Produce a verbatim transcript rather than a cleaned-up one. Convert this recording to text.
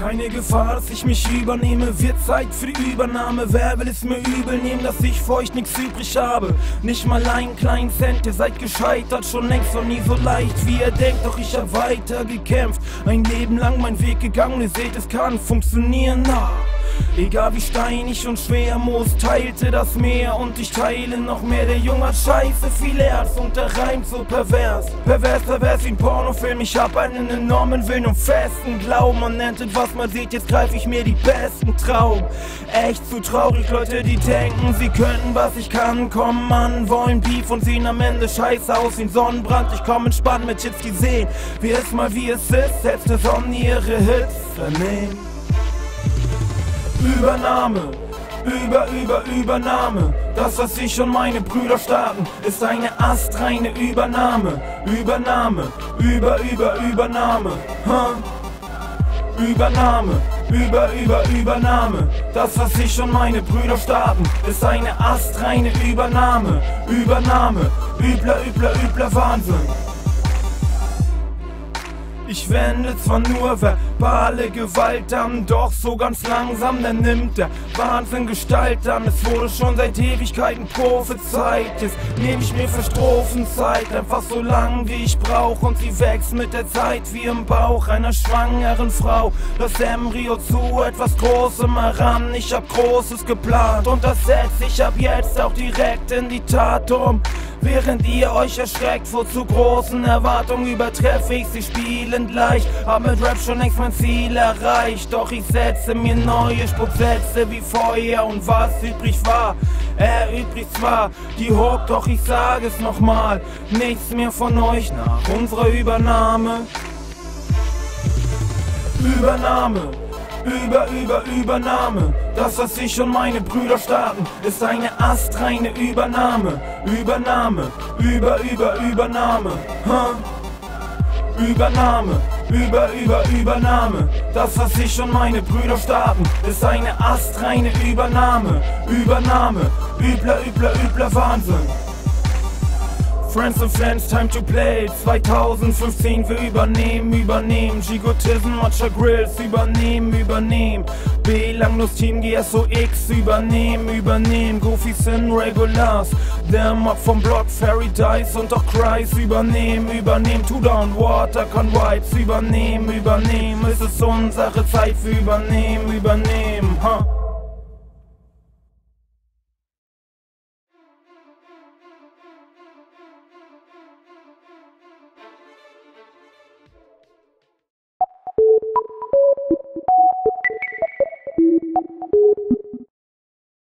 Keine Gefahr, dass ich mich übernehme. Wird Zeit für die Übernahme. Wer will es mir übel nehmen, dass ich für euch nichts übrig habe? Nicht mal einen kleinen Cent, ihr seid gescheitert. Schon längst war nie so leicht, wie ihr denkt. Doch ich hab weiter gekämpft, ein Leben lang mein Weg gegangen. Ihr seht, es kann funktionieren, na. Egal wie steinig und schwer, Moos teilte das Meer und ich teile noch mehr. Der Junge hat scheiße viel Herz und der Reim so pervers. Pervers, pervers wie ein Pornofilm. Ich hab einen enormen Willen und festen Glauben. Man nennt es was man sieht, jetzt greif ich mir die besten Traum. Echt zu traurig, Leute, die denken, sie könnten was ich kann. Komm an, wollen Beef und sehen am Ende scheiße aus wie ein Sonnenbrand. Ich komm entspannt mit Chips gesehen, wie es mal wie es ist. Selbst der Sonne ihre Hits vernehmen. Übernahme, über, über, Übernahme. Das, was ich und meine Brüder starten, ist eine astreine Übernahme. Übernahme, über, über, Übernahme. Ha? Übernahme, über, über, Übernahme. Das, was ich und meine Brüder starten, ist eine astreine Übernahme. Übernahme, übler, übler, übler Wahnsinn. Ich wende zwar nur verbale Gewalt an, doch so ganz langsam, dann nimmt der Wahnsinn Gestalt an. Es wurde schon seit Ewigkeiten prophezeit, jetzt nehme ich mir für Strophenzeit. Einfach so lang wie ich brauch und sie wächst mit der Zeit wie im Bauch einer schwangeren Frau. Das Embryo zu etwas Großem heran, ich hab Großes geplant und das setz ich ab jetzt auch direkt in die Tat um. Während ihr euch erschreckt vor zu großen Erwartungen, übertreffe ich sie spielend leicht. Hab mit Rap schon längst mein Ziel erreicht, doch ich setze mir neue Spruchsätze wie Feuer und was übrig war, erübrigt zwar die Hook, doch ich sage es nochmal, nichts mehr von euch nach unserer Übernahme. Übernahme, über, über, Übernahme. Das, was ich und meine Brüder starten, ist eine astreine Übernahme. Übernahme, über, über, Übernahme. Ha? Übernahme, über, über, Übernahme. Das, was ich und meine Brüder starten, ist eine astreine Übernahme. Übernahme, übler, übler, übler Wahnsinn. Friends and Friends, time to play. Zweitausendfünfzehn, wir übernehmen, übernehmen. Gigotism, Matiere Grillz, übernehmen, übernehmen. Belanglos Team G S O X, übernehmen, übernehmen. Goofies in Regulars, der Mob vom Block, Fairy Dice und auch Cries, übernehmen, übernehmen. Two Down, Water Can Wipes, übernehmen, übernehmen. Es ist unsere Zeit, wir übernehmen, übernehmen. Huh?